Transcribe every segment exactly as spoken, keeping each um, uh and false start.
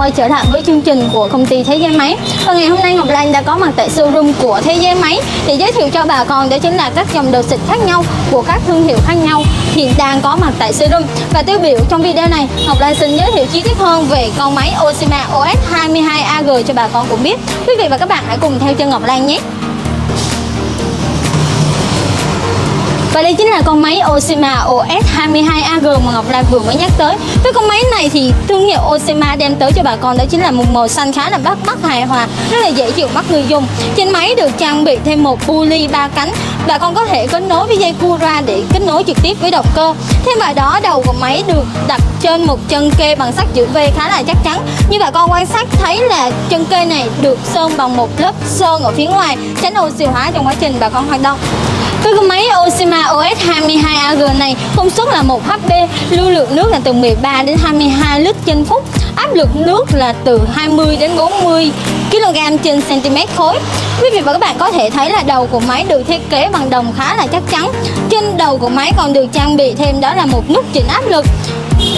quay trở lại với chương trình của công ty Thế giới máy. Và ngày hôm nay Ngọc Lan đã có mặt tại showroom của Thế giới máy để giới thiệu cho bà con đó chính là các dòng đồ xịt khác nhau của các thương hiệu khác nhau hiện đang có mặt tại showroom. Và tiêu biểu trong video này, Ngọc Lan xin giới thiệu chi tiết hơn về con máy Oshima O S hai mươi hai A G cho bà con cũng biết. Quý vị và các bạn hãy cùng theo chân Ngọc Lan nhé. Và đây chính là con máy Oshima O S hai mươi hai A G mà Ngọc Lan vừa mới nhắc tới. Với con máy này thì thương hiệu Oshima đem tới cho bà con đó chính là một màu xanh khá là bắt mắt hài hòa, rất là dễ chịu mắt người dùng. Trên máy được trang bị thêm một bu ly ba cánh. Bà con có thể kết nối với dây Cura để kết nối trực tiếp với động cơ. Thêm vào đó, đầu của máy được đặt trên một chân kê bằng sắt chữ V khá là chắc chắn. Như bà con quan sát thấy là chân kê này được sơn bằng một lớp sơn ở phía ngoài, tránh oxy hóa trong quá trình bà con hoạt động. Với con máy Oshima O S hai mươi hai A G này, công suất là một hấp, lưu lượng nước là từ mười ba đến hai mươi hai lít trên phút, áp lực nước là từ hai mươi đến bốn mươi kg trên cm khối. Quý vị và các bạn có thể thấy là đầu của máy được thiết kế bằng đồng khá là chắc chắn. Trên đầu của máy còn được trang bị thêm đó là một nút chỉnh áp lực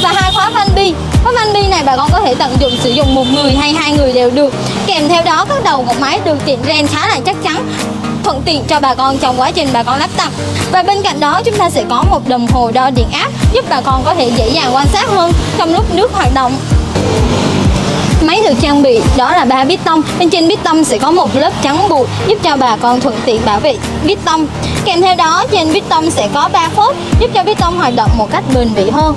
và hai khóa van bi. Khóa van bi này bà con có thể tận dụng sử dụng một người hay hai người đều được. Kèm theo đó, các đầu của máy được tiện ren khá là chắc chắn, thuận tiện cho bà con trong quá trình bà con lắp đặt. Và bên cạnh đó, chúng ta sẽ có một đồng hồ đo điện áp giúp bà con có thể dễ dàng quan sát hơn trong lúc nước hoạt động. Máy được trang bị đó là ba bít tông, bên trên bít tông sẽ có một lớp trắng bụi giúp cho bà con thuận tiện bảo vệ bít tông. Kèm theo đó, trên bít tông sẽ có ba phốt giúp cho bít tông hoạt động một cách bền bỉ hơn.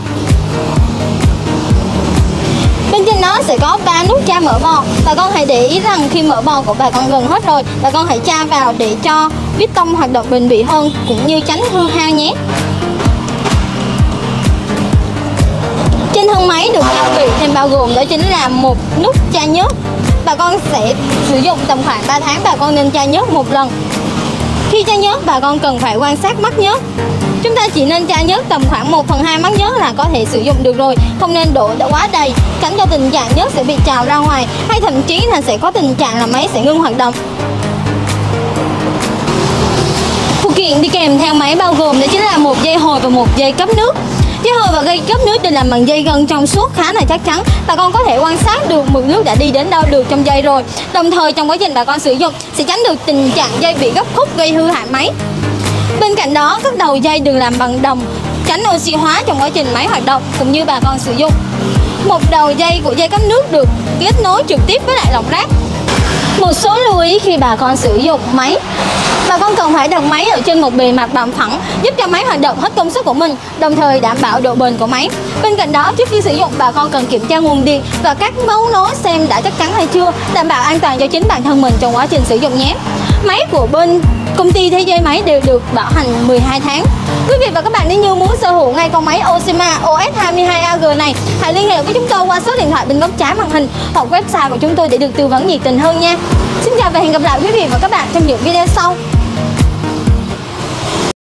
Bên trên đó sẽ có ba nút tra mở vò. Bà con hãy để ý rằng khi mở vò của bà con gần hết rồi, bà con hãy tra vào để cho bít tông hoạt động bền bỉ hơn cũng như tránh hư hao nhé. Trên thân máy được trang bị thêm bao gồm đó chính là một nút tra nhớt. Bà con sẽ sử dụng tầm khoảng ba tháng, bà con nên tra nhớt một lần. Khi tra nhớt, bà con cần phải quan sát mắt nhớt. Chúng ta chỉ nên tra nhớt tầm khoảng một phần hai mắt nhớt là có thể sử dụng được rồi, không nên đổ đã quá đầy, tránh cho tình trạng nhớt sẽ bị trào ra ngoài, hay thậm chí là sẽ có tình trạng là máy sẽ ngưng hoạt động. Phụ kiện đi kèm theo máy bao gồm đó chính là một dây hồi và một dây cấp nước. Dây hồi và dây cấp nước đều làm bằng dây gân trong suốt khá là chắc chắn. Bà con có thể quan sát được mực nước đã đi đến đâu được trong dây rồi. Đồng thời trong quá trình bà con sử dụng sẽ tránh được tình trạng dây bị gấp khúc gây hư hại máy. Bên cạnh đó, các đầu dây được làm bằng đồng, tránh oxy hóa trong quá trình máy hoạt động cũng như bà con sử dụng. Một đầu dây của dây cấp nước được kết nối trực tiếp với lại lọc rác. Một số lưu ý khi bà con sử dụng máy. Bà con cần phải đặt máy ở trên một bề mặt bằng phẳng giúp cho máy hoạt động hết công suất của mình, đồng thời đảm bảo độ bền của máy. Bên cạnh đó, trước khi sử dụng, bà con cần kiểm tra nguồn điện và các mấu nối xem đã chắc chắn hay chưa, đảm bảo an toàn cho chính bản thân mình trong quá trình sử dụng nhé. Máy của bên công ty Thế giới máy đều được bảo hành mười hai tháng. Quý vị và các bạn nếu như muốn sở hữu ngay con máy Oshima O S hai mươi hai A G này, hãy liên hệ với chúng tôi qua số điện thoại bên góc trái màn hình hoặc website của chúng tôi để được tư vấn nhiệt tình hơn nha. Xin chào và hẹn gặp lại quý vị và các bạn trong những video sau.